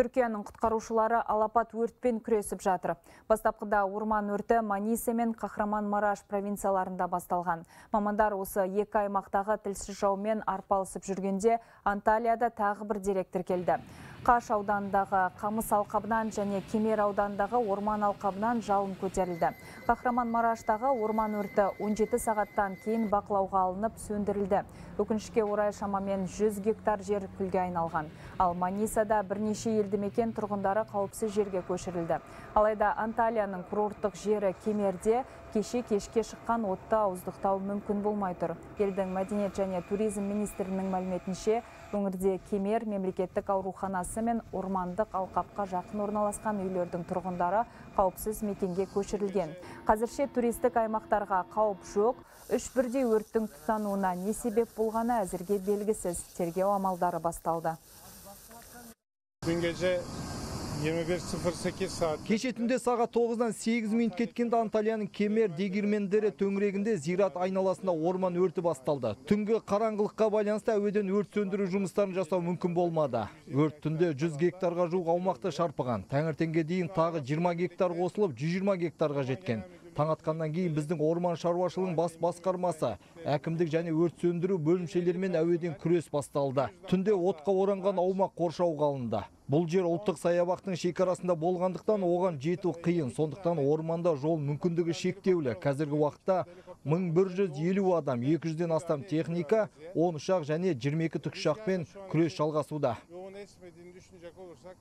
Түркияның құтқарушылары алапат өртпен күресіп жатыр. Бастапқыда орман өрті Маниса мен Қахраманмараш провинцияларында басталған. Мамандар осы екі аймақтағы тілсіз жаумен арпалысып жүргенде Анталияда тағы бір дерек тіркелді. Қаш ауданындағы Қамыс алқабынан және Кемер ауданындағы орман алқабынан жалын көтерілді. Қахраманмараштағы орман өрті 17 сағаттан кейін бақылауға алынып сөндірілді. Өкінішке орай шамамен 100 гектар жер күлге айналған. Ал Манисада бірнеше елді мекен тұрғындары қауіпсіз жерге көшірілді. Алайда Анталияның курорттық жері Кемерде кеше кешке шыққан отты ауыздықтау мүмкін болмай тұр. Елдің мәдениет және туризм министрінің мәліметінше, өңірде Кемер мемлекеттік ауруханасы мен ормандық алқапқа жақын орналасқан үйлердің тұрғындары қауіпсіз мекенге көшірілген. Қазірше туристік аймақтарға қауіп жоқ, үш бірдей өрттің тұтануына не себеп болғаны әзірге белгісіз. Тергеу амалдары басталды. Бүгін геже 21:08 кеше түнде сағат 9-дан 8 минут кеткенде Анталияның Кемер дегирмендері төңірегінде зират айналасында орман өрті басталды. Түнгі қараңғылыққа байланысты әуеден өрт сөндіру жұмыстарын жасау мүмкін болмады. Өрт түнде 100 гектарға жуық аумақты шарпыған. Таңертеңге дейін тағы 20 гектар қосылып 120 гектарға жеткен. Таң атқаннан кейін біздің орман шаруашылығының басқармасы, әкімдік және өрт сөндіру бөлімшелерімен әуеден күрес басталды. Түнде отқа оранған аумақ қоршауға алынды. Бұл жер ұлттық саябақтың шекарасында болғандықтан оған жету қиын, сондықтан орманда жол мүмкіндігі шектеулі. Қазіргі уақытта 1150 адам, 200-ден астам техника, 10 ұшақ және 22 тікұшақпен күрес жалғасуда.